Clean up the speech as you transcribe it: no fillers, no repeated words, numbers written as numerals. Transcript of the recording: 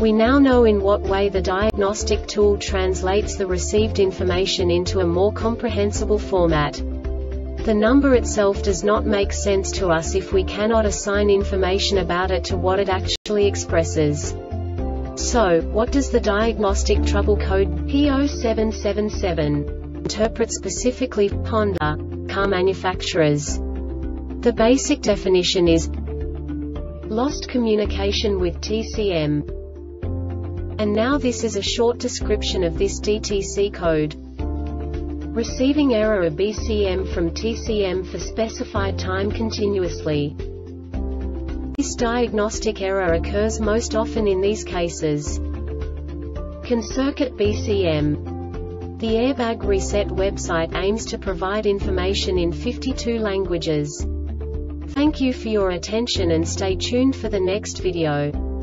We now know in what way the diagnostic tool translates the received information into a more comprehensible format. The number itself does not make sense to us if we cannot assign information about it to what it actually expresses. So, what does the diagnostic trouble code P0777 interpret specifically for Honda car manufacturers? The basic definition is lost communication with TCM. And now this is a short description of this DTC code. Receiving error of BCM from TCM for specified time continuously. This diagnostic error occurs most often in these cases. CAN circuit BCM. The Airbag Reset website aims to provide information in 52 languages. Thank you for your attention and stay tuned for the next video.